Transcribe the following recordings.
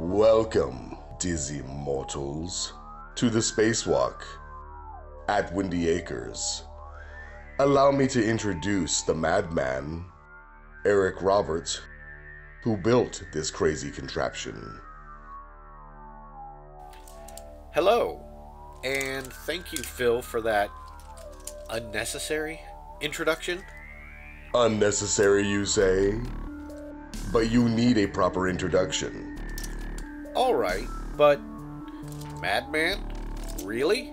Welcome, dizzy mortals, to the Spacewalk at Windy Acres. Allow me to introduce the madman, Eric Roberts, who built this crazy contraption. Hello, and thank you, Phil, for that unnecessary introduction. Unnecessary, you say? But you need a proper introduction. All right, but madman? Really?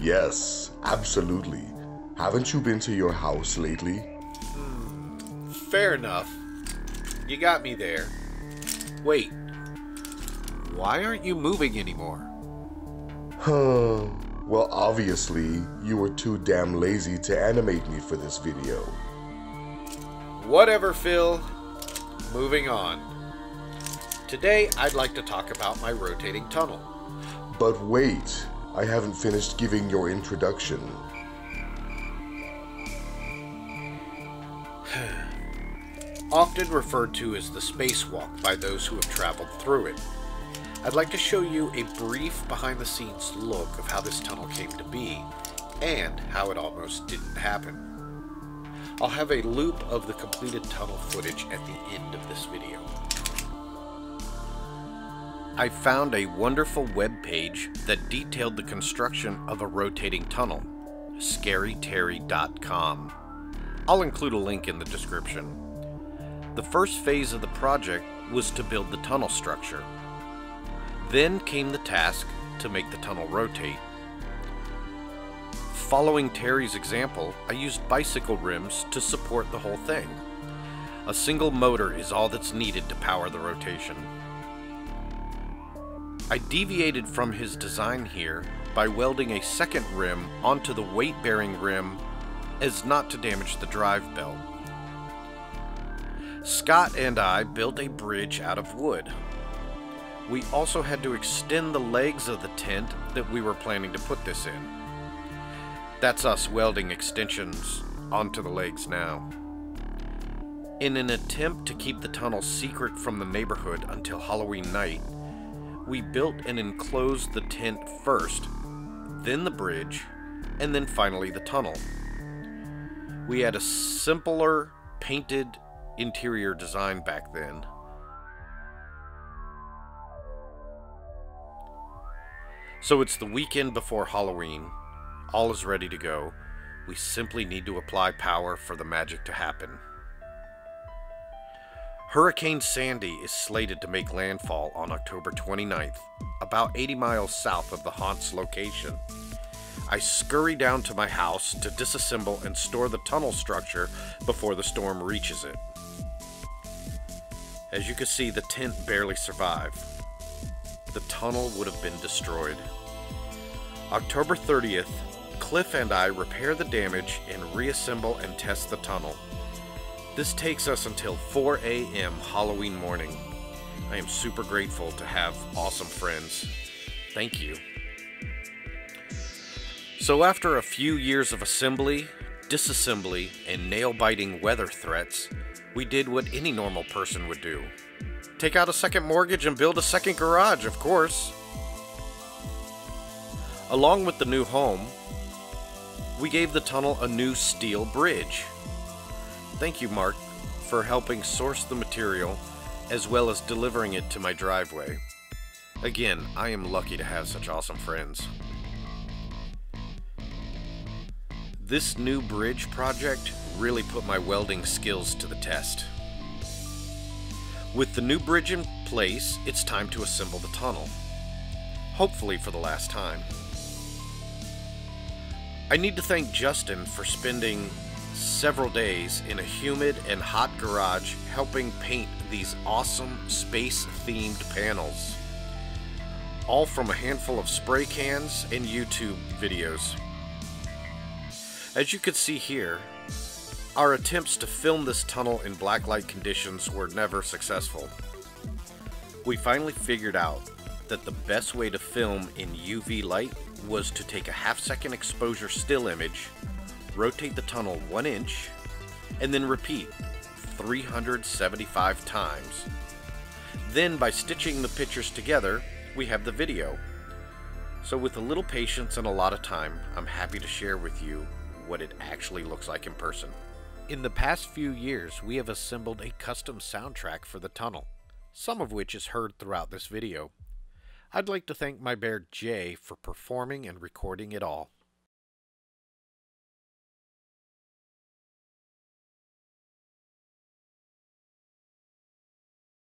Yes, absolutely. Haven't you been to your house lately? Fair enough. You got me there. Wait, why aren't you moving anymore? Well, obviously, you were too damn lazy to animate me for this video. Whatever, Phil. Moving on. Today, I'd like to talk about my rotating tunnel. But wait, I haven't finished giving your introduction. Often referred to as the Spacewalk by those who have traveled through it. I'd like to show you a brief behind-the-scenes look of how this tunnel came to be, and how it almost didn't happen. I'll have a loop of the completed tunnel footage at the end of this video. I found a wonderful web page that detailed the construction of a rotating tunnel, scary-terry.com. I'll include a link in the description. The first phase of the project was to build the tunnel structure. Then came the task to make the tunnel rotate. Following Terry's example, I used bicycle rims to support the whole thing. A single motor is all that's needed to power the rotation. I deviated from his design here by welding a second rim onto the weight-bearing rim as not to damage the drive belt. Scott and I built a bridge out of wood. We also had to extend the legs of the tent that we were planning to put this in. That's us welding extensions onto the legs now. In an attempt to keep the tunnel secret from the neighborhood until Halloween night, we built and enclosed the tent first, then the bridge, and then finally the tunnel. We had a simpler painted interior design back then. So it's the weekend before Halloween, all is ready to go, we simply need to apply power for the magic to happen. Hurricane Sandy is slated to make landfall on October 29th, about 80 miles south of the haunt's location. I scurry down to my house to disassemble and store the tunnel structure before the storm reaches it. As you can see, the tent barely survived. The tunnel would have been destroyed. October 30th, Cliff and I repair the damage and reassemble and test the tunnel. This takes us until 4 a.m. Halloween morning. I am super grateful to have awesome friends. Thank you. So after a few years of assembly, disassembly, and nail-biting weather threats, we did what any normal person would do. Take out a second mortgage and build a second garage, of course. Along with the new home, we gave the tunnel a new steel bridge. Thank you, Mark, for helping source the material as well as delivering it to my driveway. Again, I am lucky to have such awesome friends. This new bridge project really put my welding skills to the test. With the new bridge in place, it's time to assemble the tunnel. Hopefully for the last time. I need to thank Justin for spending several days in a humid and hot garage helping paint these awesome space-themed panels. All from a handful of spray cans and YouTube videos. As you can see here, our attempts to film this tunnel in blacklight conditions were never successful. We finally figured out that the best way to film in UV light was to take a half-second exposure still image, rotate the tunnel 1 inch, and then repeat 375 times Then by stitching the pictures together, we have the video. So with a little patience and a lot of time, I'm happy to share with you what it actually looks like in person. In the past few years, we have assembled a custom soundtrack for the tunnel, some of which is heard throughout this video. I'd like to thank my bear Jay for performing and recording it all.